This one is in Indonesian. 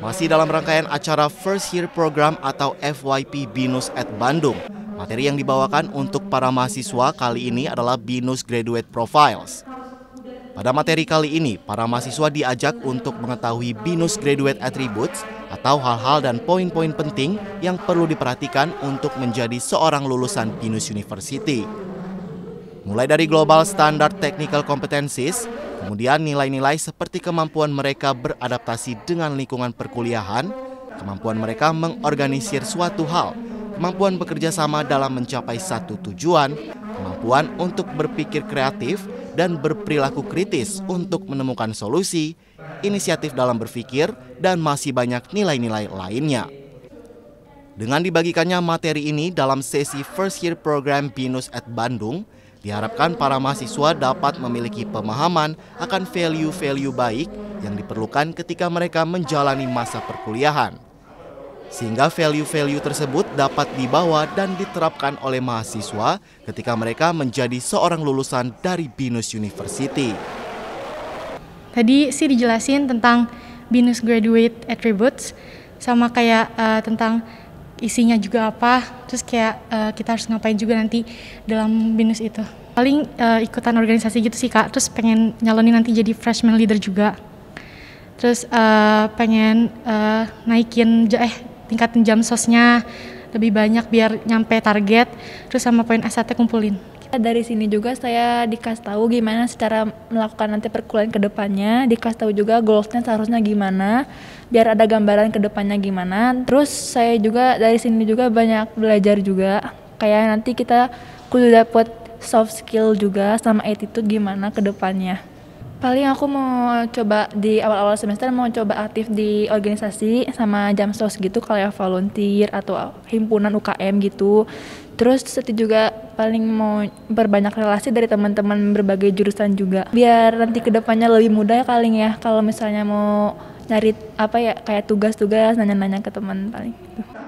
Masih dalam rangkaian acara First Year Program atau FYP BINUS at Bandung, materi yang dibawakan untuk para mahasiswa kali ini adalah BINUS Graduate Profiles. Pada materi kali ini, para mahasiswa diajak untuk mengetahui BINUS Graduate Attributes atau hal-hal dan poin-poin penting yang perlu diperhatikan untuk menjadi seorang lulusan BINUS University. Mulai dari Global Standard Technical Competencies, kemudian nilai-nilai seperti kemampuan mereka beradaptasi dengan lingkungan perkuliahan, kemampuan mereka mengorganisir suatu hal, kemampuan bekerja sama dalam mencapai satu tujuan, kemampuan untuk berpikir kreatif, dan berperilaku kritis untuk menemukan solusi, inisiatif dalam berpikir, dan masih banyak nilai-nilai lainnya. Dengan dibagikannya materi ini dalam sesi First Year Program BINUS at Bandung, diharapkan para mahasiswa dapat memiliki pemahaman akan value-value baik yang diperlukan ketika mereka menjalani masa perkuliahan. Sehingga value-value tersebut dapat dibawa dan diterapkan oleh mahasiswa ketika mereka menjadi seorang lulusan dari BINUS University. Tadi sih dijelasin tentang BINUS Graduate Attributes, sama kayak tentang isinya juga apa, terus kayak kita harus ngapain juga nanti dalam BINUS itu. Paling ikutan organisasi gitu sih Kak, terus pengen nyalonin nanti jadi Freshman Leader juga. Terus pengen naikin tingkatin jam sosnya lebih banyak biar nyampe target, terus sama poin asatnya kumpulin. Dari sini juga saya dikasih tahu gimana secara melakukan nanti perkuliahan ke depannya, dikasih tahu juga goalsnya seharusnya gimana, biar ada gambaran ke depannya gimana. Terus saya juga dari sini juga banyak belajar juga, kayak nanti kita kudu dapat soft skill juga sama attitude gimana ke depannya. Paling aku mau coba di awal-awal semester mau coba aktif di organisasi sama jam sos gitu, kayak volunteer atau himpunan UKM gitu. Terus saya juga paling mau berbanyak relasi dari teman-teman berbagai jurusan juga. Biar nanti kedepannya lebih mudah ya paling ya, kalau misalnya mau nyari apa ya kayak tugas-tugas, nanya-nanya ke teman paling gitu.